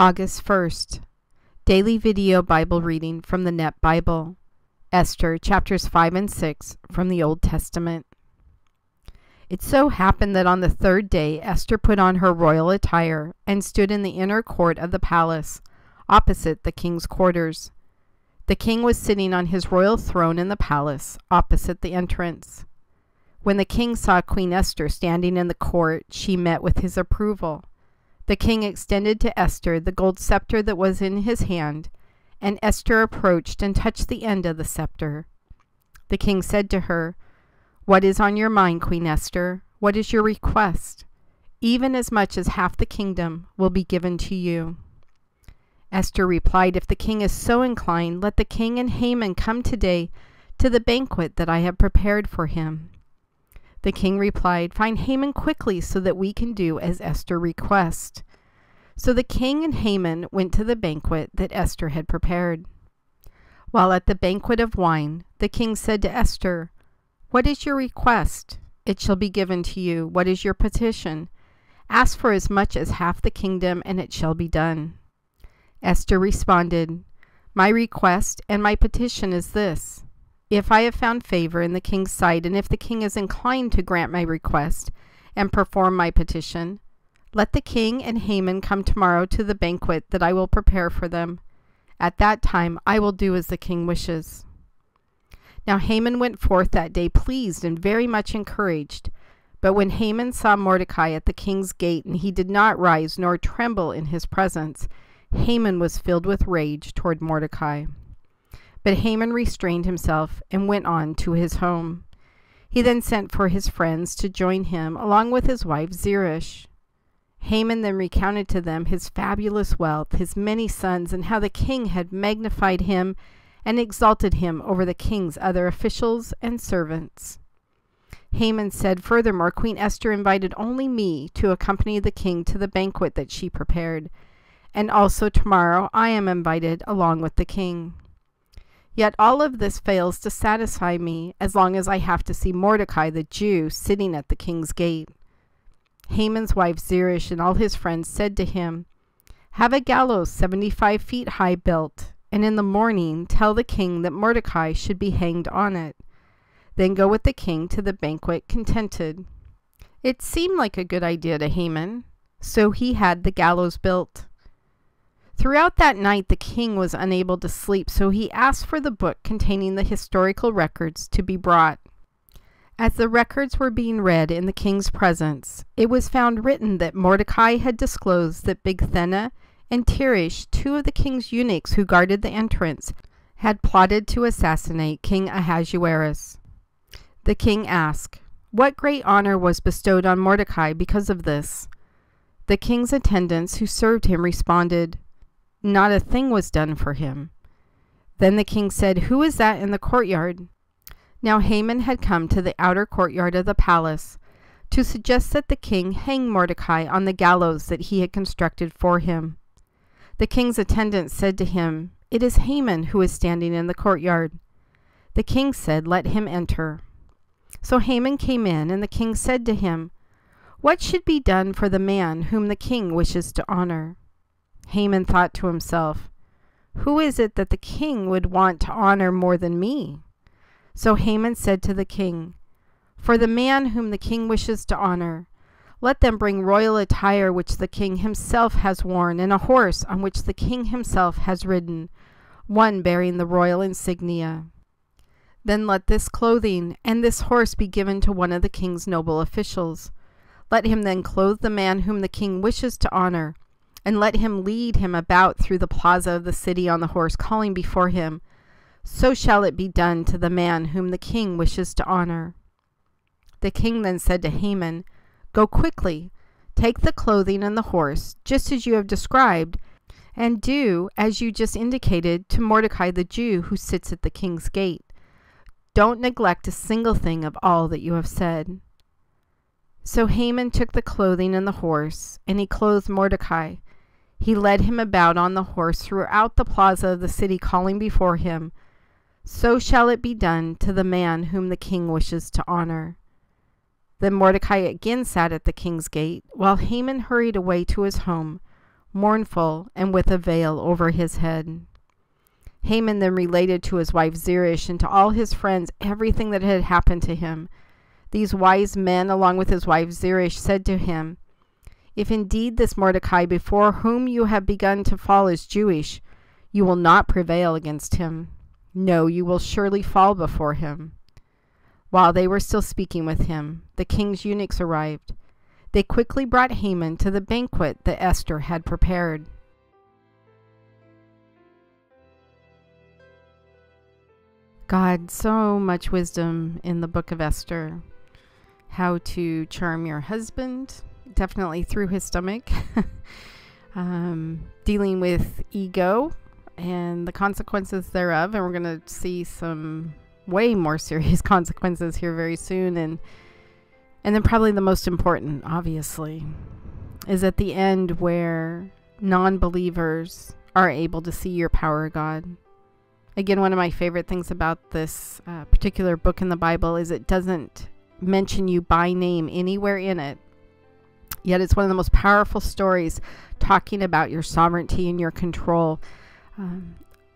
August 1st, Daily Video Bible Reading from the NET Bible, Esther chapters 5 and 6 from the Old Testament. It so happened that on the third day Esther put on her royal attire and stood in the inner court of the palace, opposite the king's quarters. The king was sitting on his royal throne in the palace, opposite the entrance. When the king saw Queen Esther standing in the court, she met with his approval. The king extended to Esther the gold scepter that was in his hand, and Esther approached and touched the end of the scepter. The king said to her, "What is on your mind, Queen Esther? What is your request? Even as much as half the kingdom will be given to you." Esther replied, "If the king is so inclined, let the king and Haman come today to the banquet that I have prepared for him." The king replied, "Find Haman quickly so that we can do as Esther requests." So the king and Haman went to the banquet that Esther had prepared. While at the banquet of wine, the king said to Esther, "What is your request? It shall be given to you. What is your petition? Ask for as much as half the kingdom, and it shall be done." Esther responded, "My request and my petition is this. If I have found favor in the king's sight, and if the king is inclined to grant my request and perform my petition, let the king and Haman come tomorrow to the banquet that I will prepare for them. At that time I will do as the king wishes." Now Haman went forth that day pleased and very much encouraged. But when Haman saw Mordecai at the king's gate, and he did not rise nor tremble in his presence, Haman was filled with rage toward Mordecai. But Haman restrained himself and went on to his home. He then sent for his friends to join him, along with his wife Zeresh. Haman then recounted to them his fabulous wealth, his many sons, and how the king had magnified him and exalted him over the king's other officials and servants. Haman said, "Furthermore, Queen Esther invited only me to accompany the king to the banquet that she prepared, and also tomorrow I am invited along with the king. Yet all of this fails to satisfy me as long as I have to see Mordecai the Jew sitting at the king's gate." Haman's wife Zeresh and all his friends said to him, "Have a gallows 75 feet high built, and in the morning tell the king that Mordecai should be hanged on it. Then go with the king to the banquet contented." It seemed like a good idea to Haman, so he had the gallows built. Throughout that night the king was unable to sleep, so he asked for the book containing the historical records to be brought. As the records were being read in the king's presence, it was found written that Mordecai had disclosed that Bigthena and Tirish, two of the king's eunuchs who guarded the entrance, had plotted to assassinate King Ahasuerus. The king asked, "What great honor was bestowed on Mordecai because of this?" The king's attendants who served him responded, "Not a thing was done for him." Then the king said, "Who is that in the courtyard?" Now Haman had come to the outer courtyard of the palace to suggest that the king hang Mordecai on the gallows that he had constructed for him. The king's attendants said to him, "It is Haman who is standing in the courtyard." The king said, "Let him enter." So Haman came in, and the king said to him, "What should be done for the man whom the king wishes to honor?" Haman thought to himself, "Who is it that the king would want to honor more than me?" So Haman said to the king, "For the man whom the king wishes to honor, let them bring royal attire which the king himself has worn, and a horse on which the king himself has ridden, one bearing the royal insignia. Then let this clothing and this horse be given to one of the king's noble officials. Let him then clothe the man whom the king wishes to honor, and let him lead him about through the plaza of the city on the horse, calling before him, 'So shall it be done to the man whom the king wishes to honor.'" The king then said to Haman, "Go quickly, take the clothing and the horse, just as you have described, and do as you just indicated to Mordecai the Jew who sits at the king's gate. Don't neglect a single thing of all that you have said." So Haman took the clothing and the horse, and he clothed Mordecai. He led him about on the horse throughout the plaza of the city, calling before him, "So shall it be done to the man whom the king wishes to honor." Then Mordecai again sat at the king's gate, while Haman hurried away to his home, mournful, and with a veil over his head. Haman then related to his wife Zeresh and to all his friends everything that had happened to him. These wise men, along with his wife Zeresh, said to him, "If indeed this Mordecai, before whom you have begun to fall, is Jewish, you will not prevail against him. No, you will surely fall before him." While they were still speaking with him, the king's eunuchs arrived. They quickly brought Haman to the banquet that Esther had prepared. God, so much wisdom in the book of Esther. How to charm your husband, definitely through his stomach. Dealing with ego and the consequences thereof. And we're going to see some way more serious consequences here very soon. And then probably the most important, obviously, is at the end where non-believers are able to see your power, God. Again, one of my favorite things about this particular book in the Bible is it doesn't mention you by name anywhere in it. Yet it's one of the most powerful stories talking about your sovereignty and your control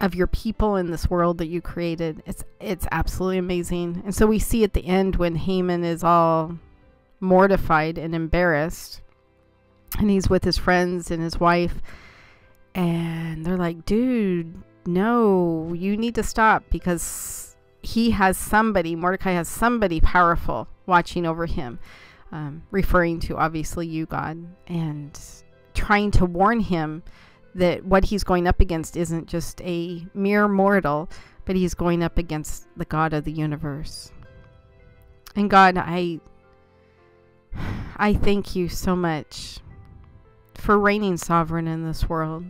of your people in this world that you created. It's absolutely amazing. And so we see at the end when Haman is all mortified and embarrassed, and he's with his friends and his wife, and they're like, "Dude, no, you need to stop," because Mordecai has somebody powerful watching over him, referring to obviously you, God, and trying to warn him that what he's going up against isn't just a mere mortal, but he's going up against the God of the universe. And God, I thank you so much for reigning sovereign in this world,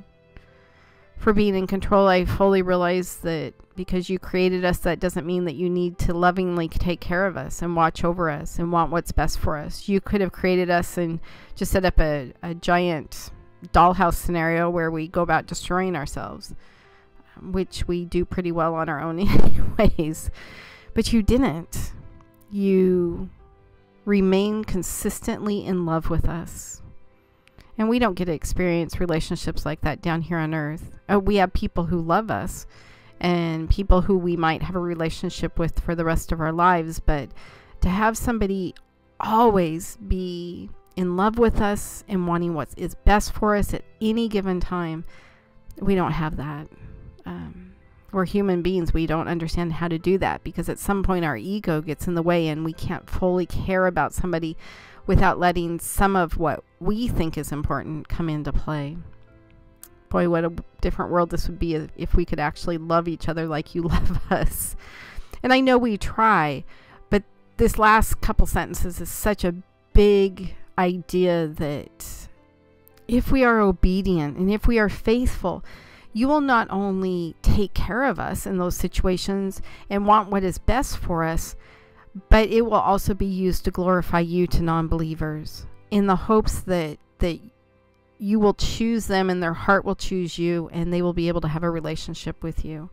for being in control. I fully realize that because you created us, that doesn't mean that you need to lovingly take care of us and watch over us and want what's best for us. You could have created us and just set up a giant dollhouse scenario where we go about destroying ourselves, which we do pretty well on our own anyways. But you didn't. You remain consistently in love with us. And we don't get to experience relationships like that down here on earth. We have people who love us and people who we might have a relationship with for the rest of our lives. But to have somebody always be in love with us and wanting what is best for us at any given time, we don't have that. We're human beings. We don't understand how to do that, because at some point our ego gets in the way and we can't fully care about somebody without letting some of what we think is important come into play. Boy, what a different world this would be if we could actually love each other like you love us. And I know we try, but this last couple sentences is such a big idea that if we are obedient and if we are faithful, you will not only take care of us in those situations and want what is best for us, but it will also be used to glorify you to non-believers, in the hopes that you will choose them and their heart will choose you and they will be able to have a relationship with you.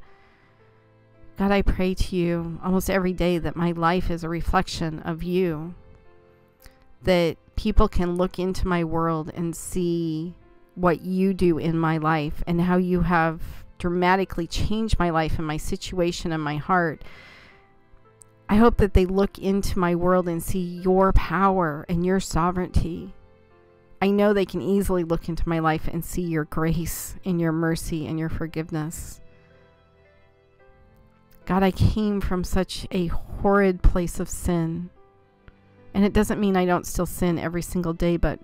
God, I pray to you almost every day that my life is a reflection of you, that people can look into my world and see what you do in my life and how you have dramatically changed my life and my situation and my heart. I hope that they look into my world and see your power and your sovereignty. I know they can easily look into my life and see your grace and your mercy and your forgiveness. God, I came from such a horrid place of sin. And it doesn't mean I don't still sin every single day, but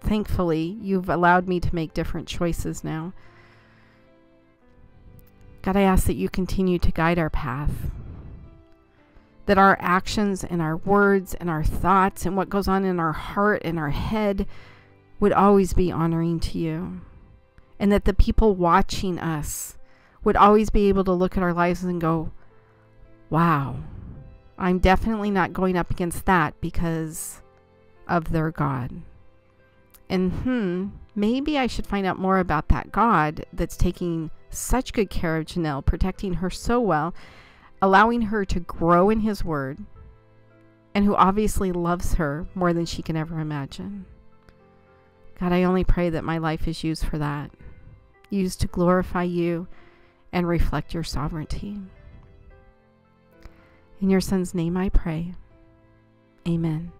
thankfully you've allowed me to make different choices now. God, I ask that you continue to guide our path, that our actions and our words and our thoughts and what goes on in our heart and our head would always be honoring to you. And that the people watching us would always be able to look at our lives and go, "Wow, I'm definitely not going up against that because of their God. And maybe I should find out more about that God that's taking such good care of Janelle, protecting her so well, allowing her to grow in his word, and who obviously loves her more than she can ever imagine." God, I only pray that my life is used for that, used to glorify you and reflect your sovereignty. In your Son's name I pray. Amen.